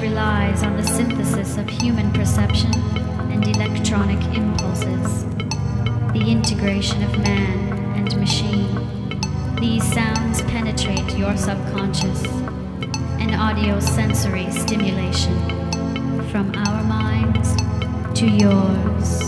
relies on the synthesis of human perception and electronic impulses, the integration of man and machine. These sounds penetrate your subconscious, an audio-sensory stimulation from our minds to yours.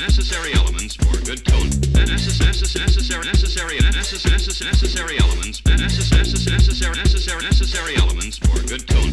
Necessary elements for a good tone. Necessary elements for a good tone. Necessary elements. Necessary elements for a good tone.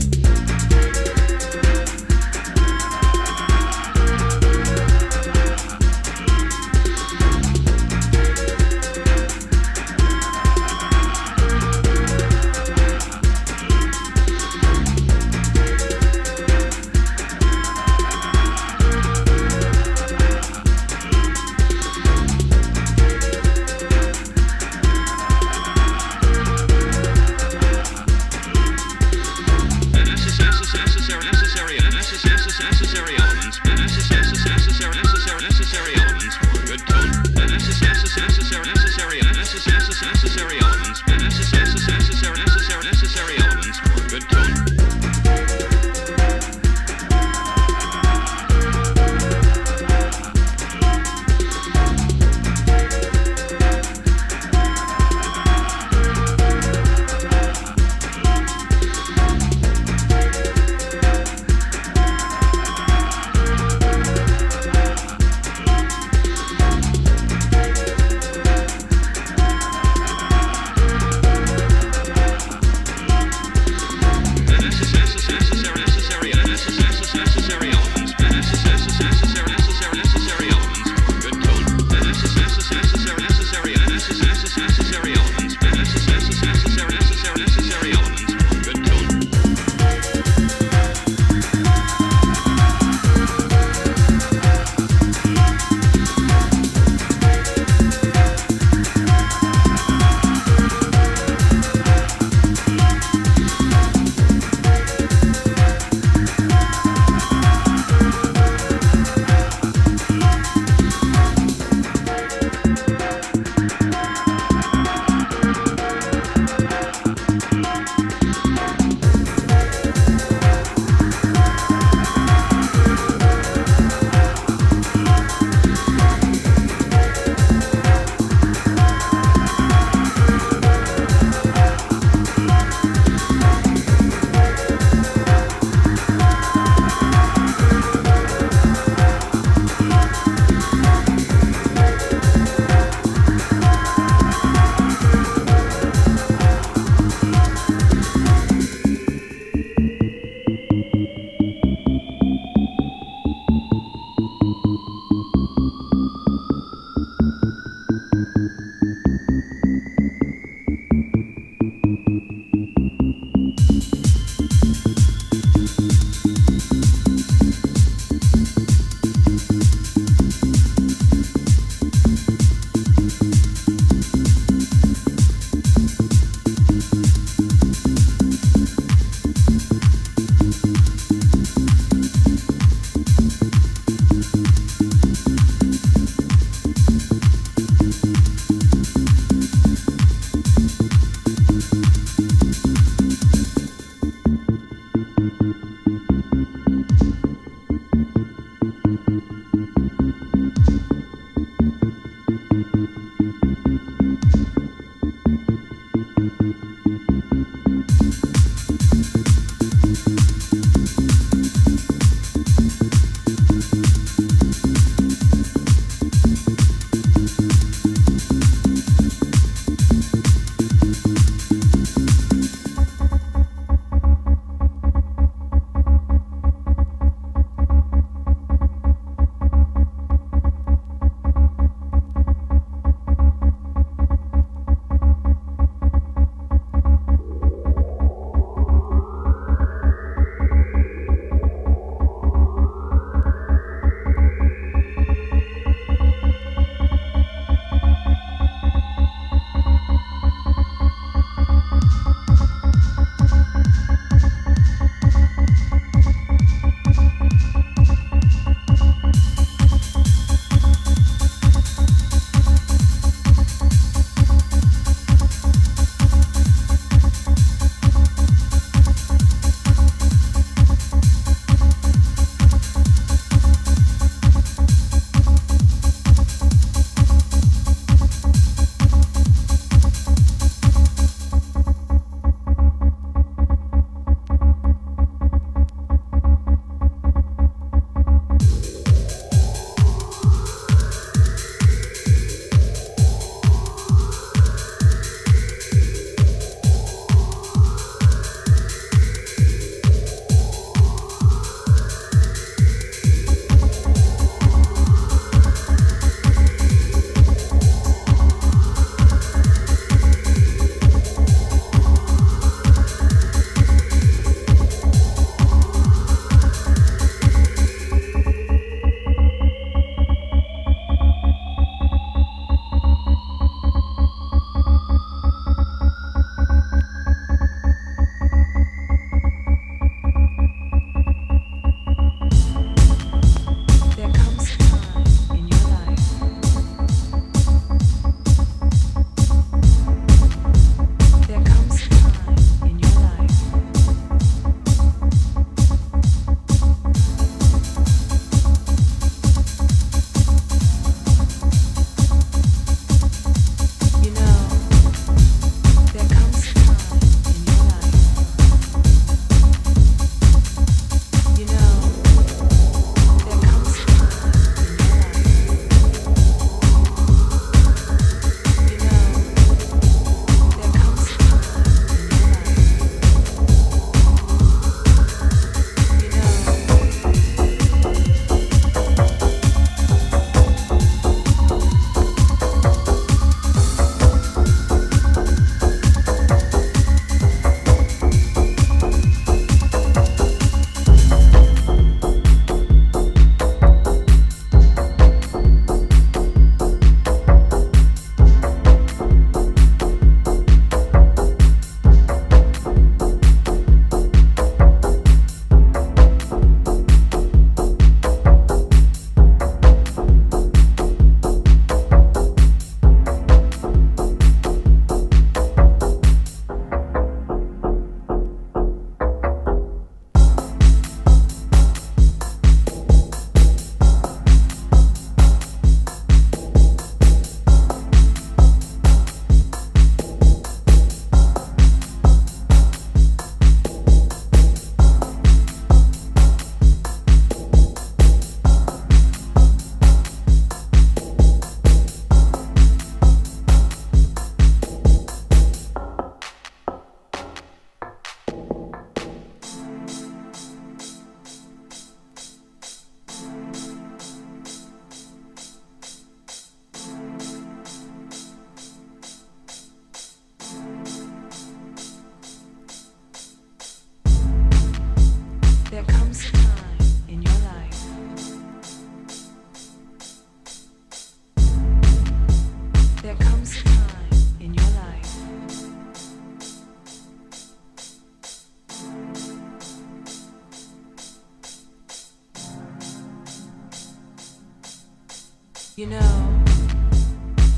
You know,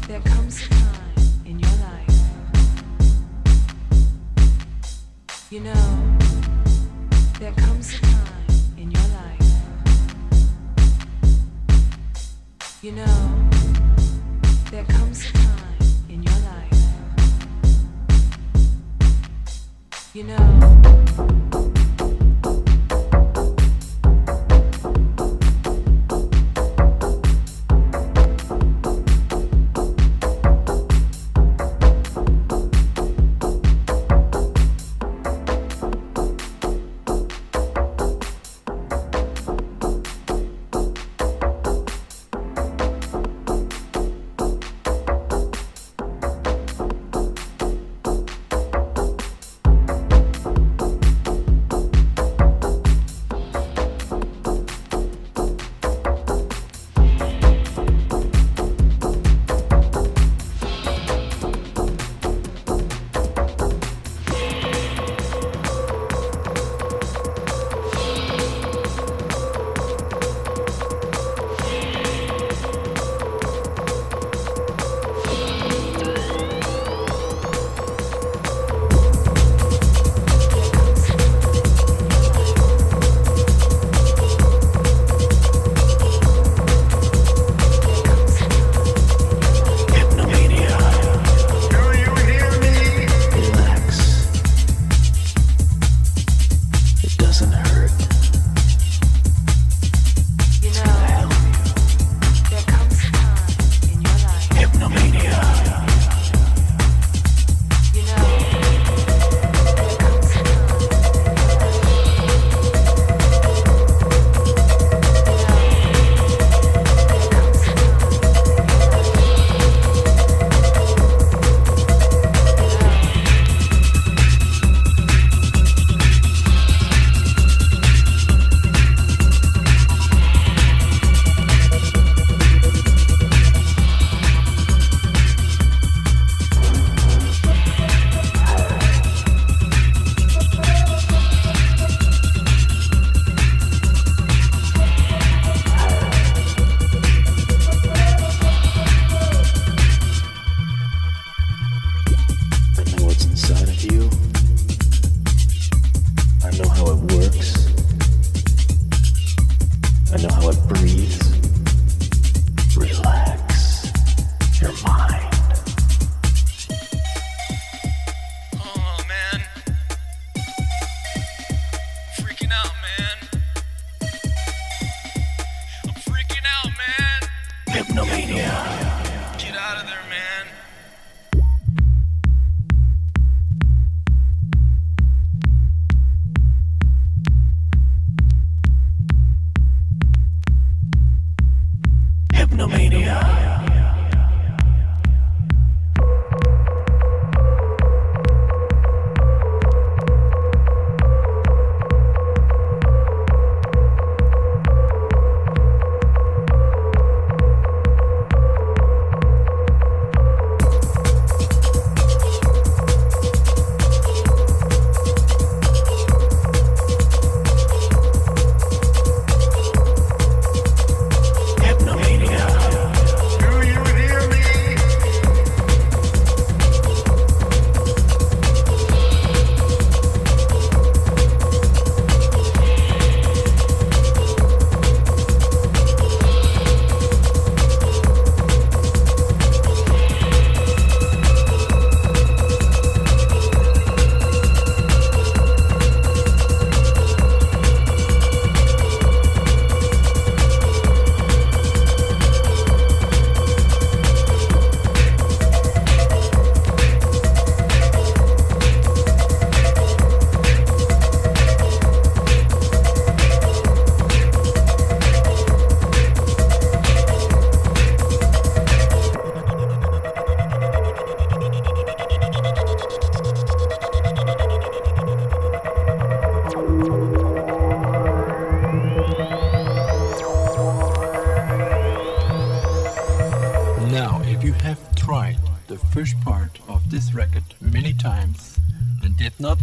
there comes a time in your life. You know, there comes a time in your life. You know, there comes a time in your life. You know.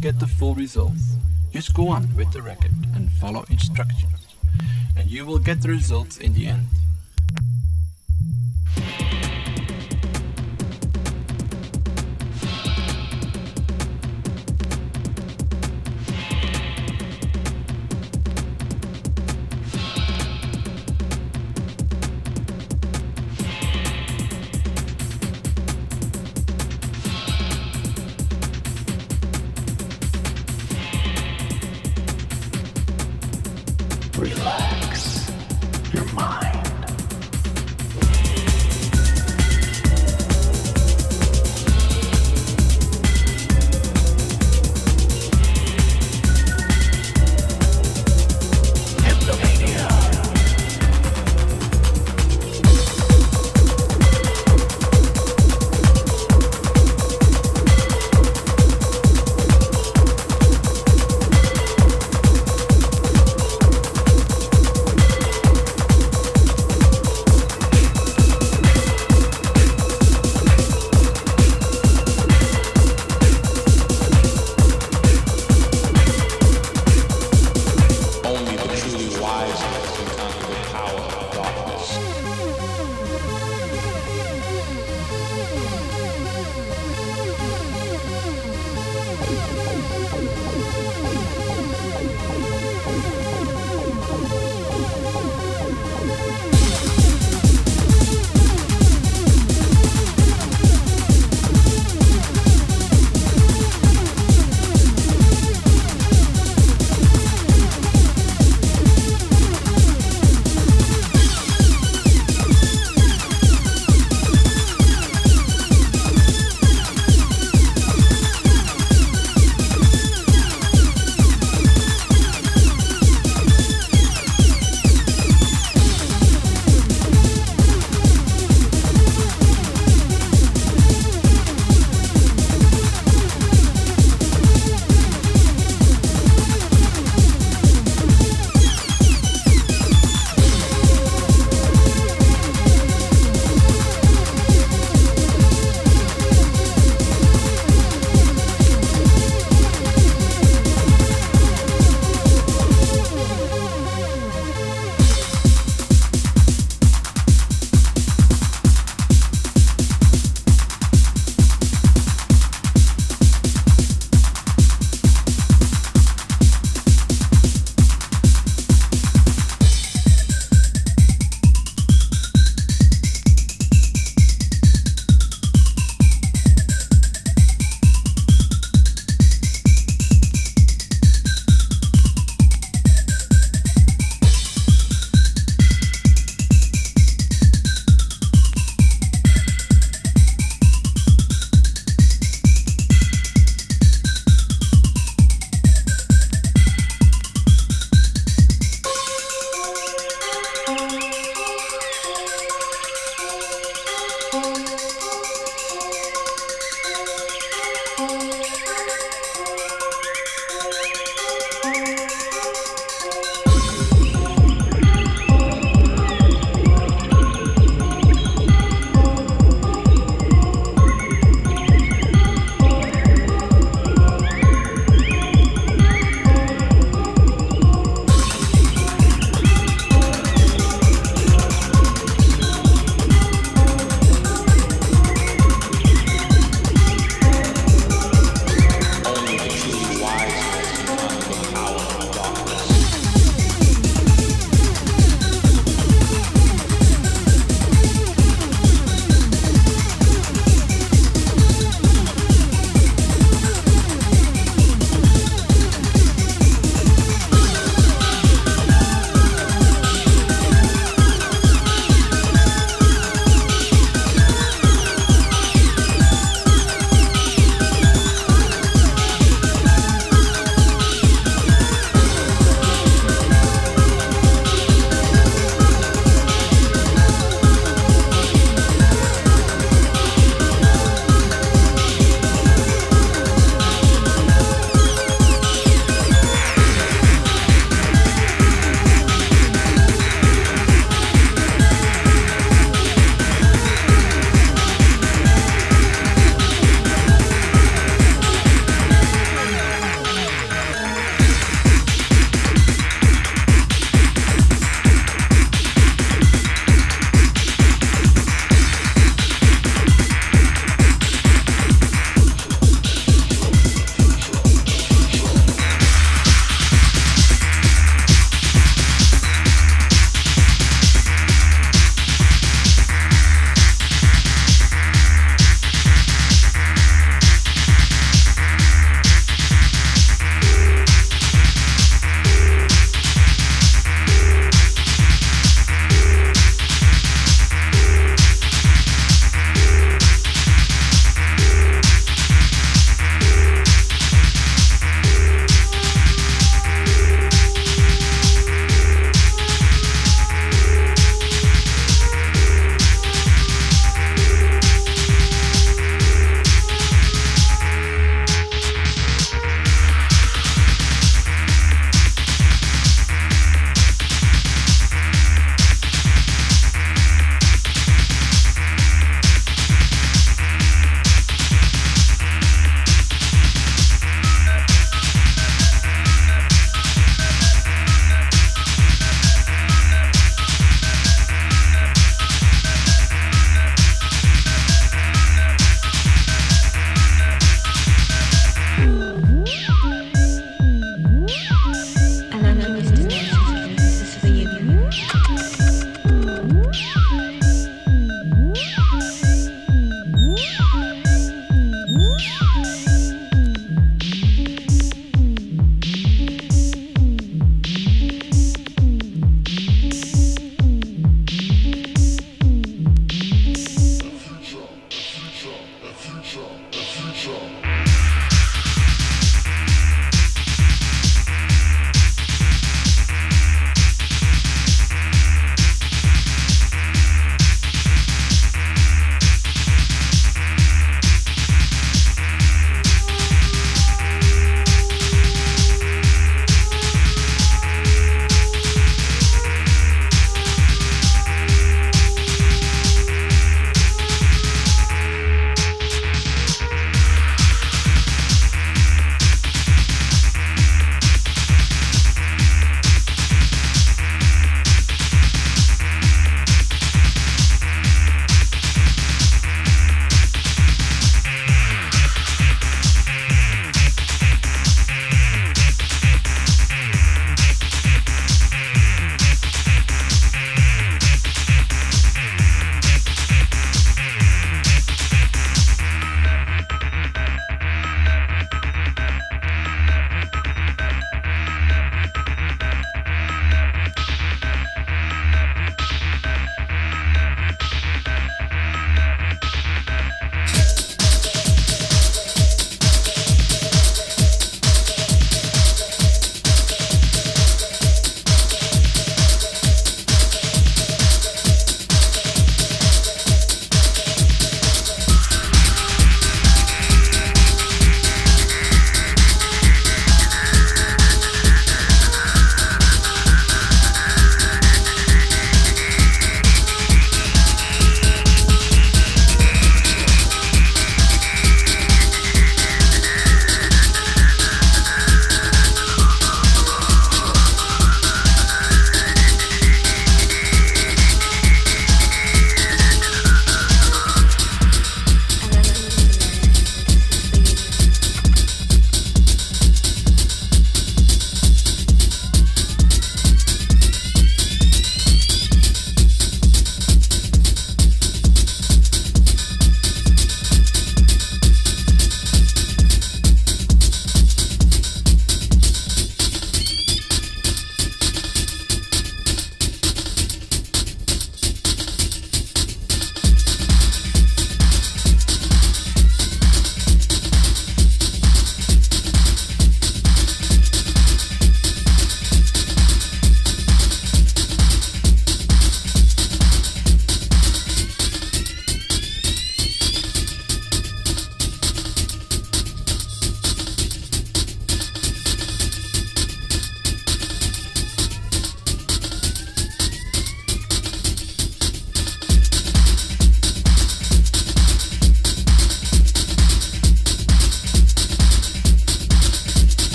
Get the full results. Just go on with the record and follow instructions, and you will get the results in the end. Relax your mind.